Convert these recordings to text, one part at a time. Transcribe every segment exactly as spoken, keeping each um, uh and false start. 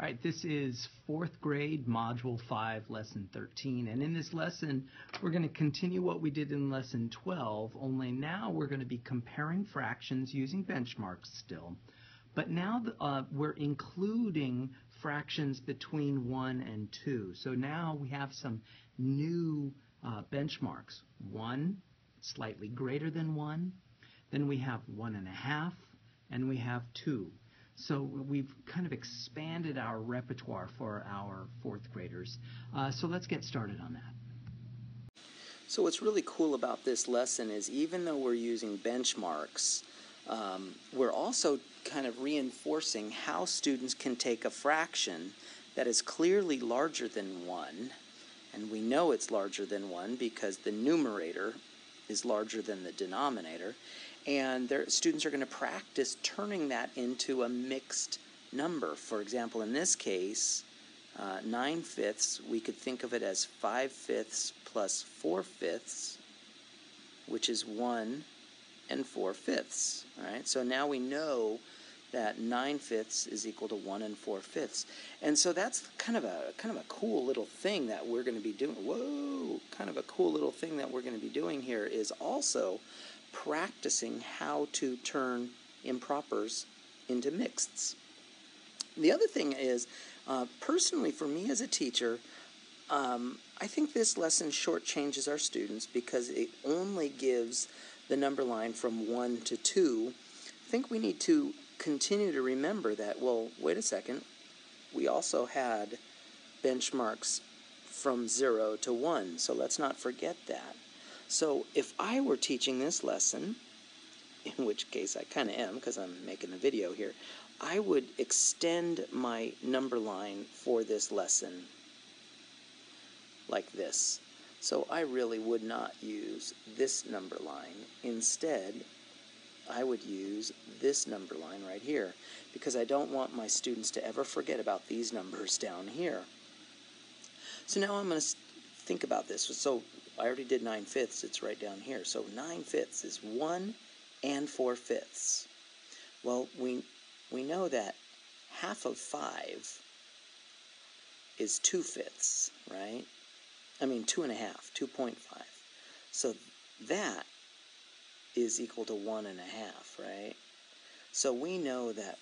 All right, this is fourth grade, module five, lesson thirteen. And in this lesson, we're going to continue what we did in lesson twelve, only now we're going to be comparing fractions using benchmarks still. But now uh, we're including fractions between one and two. So now we have some new uh, benchmarks. One, slightly greater than one. Then we have one and a half, and we have two. So we've kind of expanded our repertoire for our fourth graders. Uh, so let's get started on that. So what's really cool about this lesson is even though we're using benchmarks, um, we're also kind of reinforcing how students can take a fraction that is clearly larger than one, and we know it's larger than one because the numerator is larger than the denominator, and their students are going to practice turning that into a mixed number. For example, in this case, uh, nine fifths, we could think of it as five fifths plus four fifths, which is one and four fifths. All right? So now we know that nine fifths is equal to one and four fifths. And so that's kind of a kind of a cool little thing that we're going to be doing. Whoa! Kind of a cool little thing that we're going to be doing here is also practicing how to turn impropers into mixeds. The other thing is, uh, personally for me as a teacher, um, I think this lesson shortchanges our students because it only gives the number line from one to two. I think we need to continue to remember that, well, wait a second, we also had benchmarks from zero to one, so let's not forget that. So if I were teaching this lesson, in which case I kind of am because I'm making a video here, I would extend my number line for this lesson like this. So I really would not use this number line. Instead, I would use this number line right here because I don't want my students to ever forget about these numbers down here. So now I'm going to think about this. So I already did nine fifths, it's right down here. So nine fifths is one and four fifths. Well, we, we know that half of five is two fifths, right? I mean two and a half, two point five. So that is equal to one and a half, right? So we know that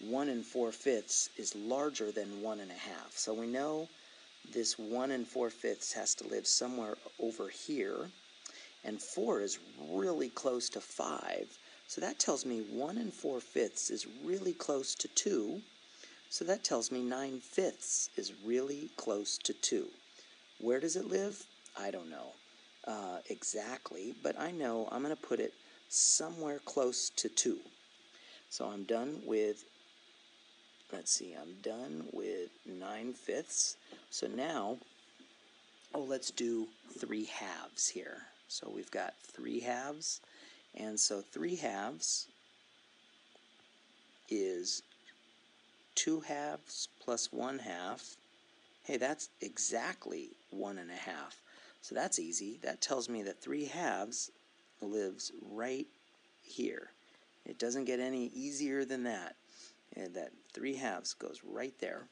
one and four fifths is larger than one and a half. So we know this one and four fifths has to live somewhere over here, and four is really close to five, so that tells me one and four fifths is really close to two, so that tells me nine fifths is really close to two. Where does it live? I don't know uh, exactly, but I know I'm going to put it somewhere close to two. So I'm done with Let's see, I'm done with nine fifths. So now, oh, let's do three halves here. So we've got three halves. And so three halves is two halves plus one half. Hey, that's exactly one and a half. So that's easy. That tells me that three halves lives right here. It doesn't get any easier than that. And that three halves goes right there.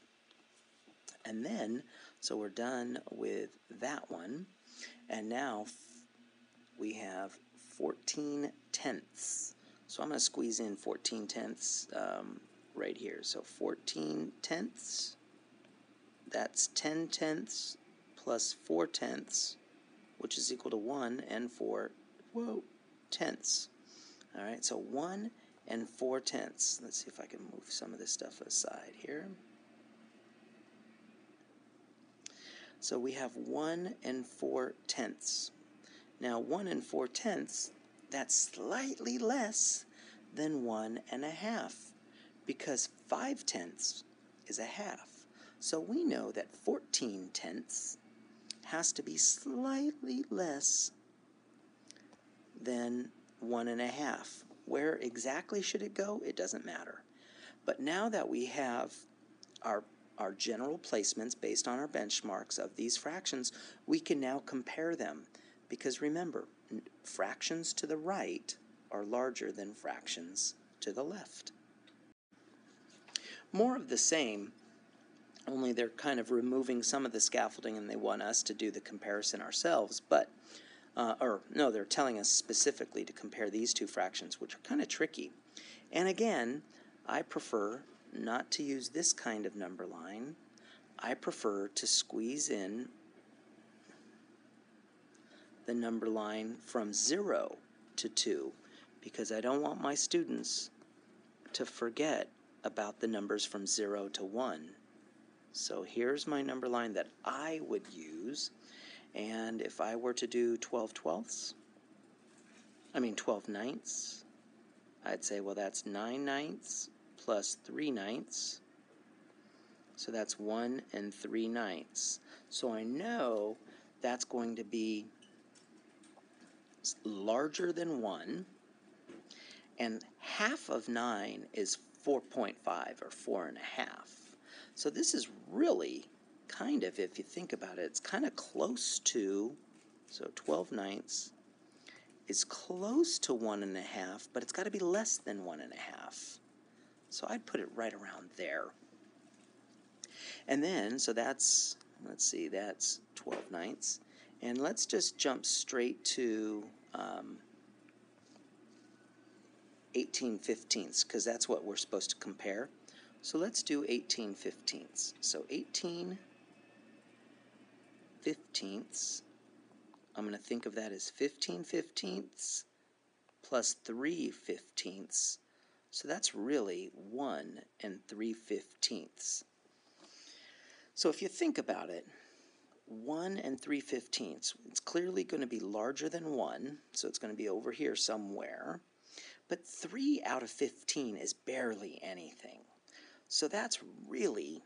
And then, so we're done with that one. And now we have fourteen tenths. So I'm going to squeeze in fourteen tenths um, right here. So fourteen tenths, that's ten tenths plus four tenths, which is equal to one and four, whoa, tenths. All right, so one and four tenths. Let's see if I can move some of this stuff aside here. So we have one and four tenths. Now one and four tenths, that's slightly less than one and a half because five tenths is a half. So we know that fourteen tenths has to be slightly less than one and a half. Where exactly should it go? It doesn't matter. But now that we have our, our general placements based on our benchmarks of these fractions, we can now compare them. Because remember, fractions to the right are larger than fractions to the left. More of the same, only they're kind of removing some of the scaffolding and they want us to do the comparison ourselves, but, uh, or no, they're telling us specifically to compare these two fractions, which are kind of tricky. And again, I prefer not to use this kind of number line. I prefer to squeeze in the number line from zero to two, because I don't want my students to forget about the numbers from zero to one. So here's my number line that I would use, and if I were to do twelve twelfths, I mean twelve ninths, I'd say, well, that's nine ninths plus three ninths, so that's one and three ninths. So I know that's going to be larger than one, and half of nine is four point five, or four and a half. So this is really kind of, if you think about it, it's kind of close to, so twelve ninths is close to one and a half, but it's got to be less than one and a half. So I'd put it right around there. And then, so that's, let's see, that's twelve ninths. And let's just jump straight to um, eighteen fifteenths, because that's what we're supposed to compare. So let's do eighteen fifteenths. So eighteen fifteenths, I'm going to think of that as fifteen fifteenths plus three fifteenths. So that's really one and three fifteenths. So if you think about it, one and three fifteenths, it's clearly going to be larger than one, so it's going to be over here somewhere. But three out of fifteen is barely anything. So that's really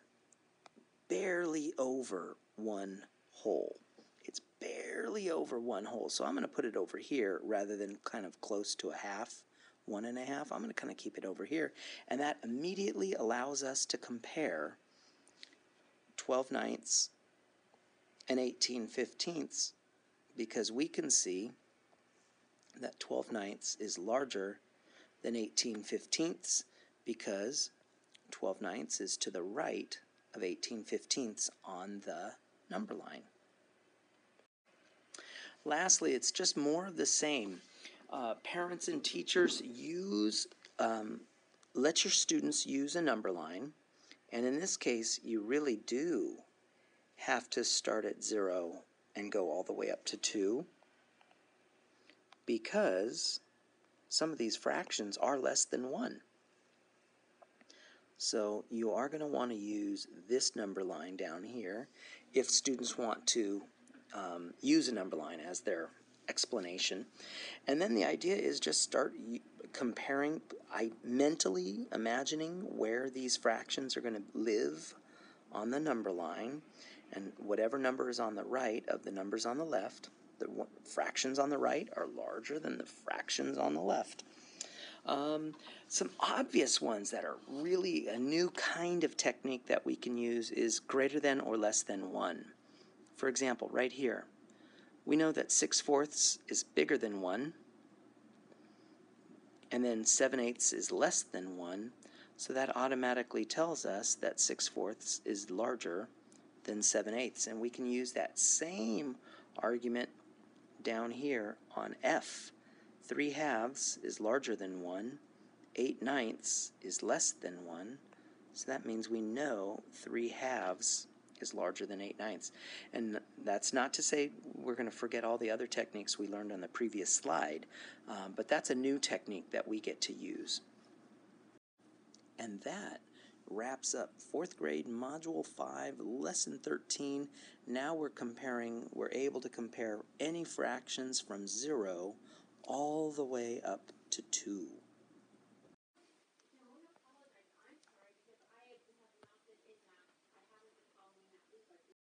barely over one whole. It's barely over one whole. So I'm going to put it over here rather than kind of close to a half, one and a half. I'm going to kind of keep it over here. And that immediately allows us to compare twelve ninths and eighteen fifteenths, because we can see that twelve ninths is larger than eighteen fifteenths, because twelve ninths is to the right of eighteen fifteenths on the number line. Lastly, it's just more of the same. Uh, parents and teachers, use, um, let your students use a number line, and in this case, you really do have to start at zero and go all the way up to two, because some of these fractions are less than one. So you are going to want to use this number line down here if students want to um, use a number line as their explanation. And then the idea is just start comparing, I, mentally imagining where these fractions are going to live on the number line, and whatever number is on the right of the numbers on the left, the fractions on the right are larger than the fractions on the left. Um, some obvious ones that are really a new kind of technique that we can use is greater than or less than one. For example, right here, we know that six fourths is bigger than one, and then seven eighths is less than one, so that automatically tells us that six fourths is larger than seven eighths, and we can use that same argument down here on F. three halves is larger than one, eight ninths is less than one, so that means we know three halves is larger than eight ninths. And that's not to say we're going to forget all the other techniques we learned on the previous slide, um, but that's a new technique that we get to use. And that wraps up fourth grade, Module five, Lesson thirteen. Now we're comparing, we're able to compare any fractions from zero all the way up to two.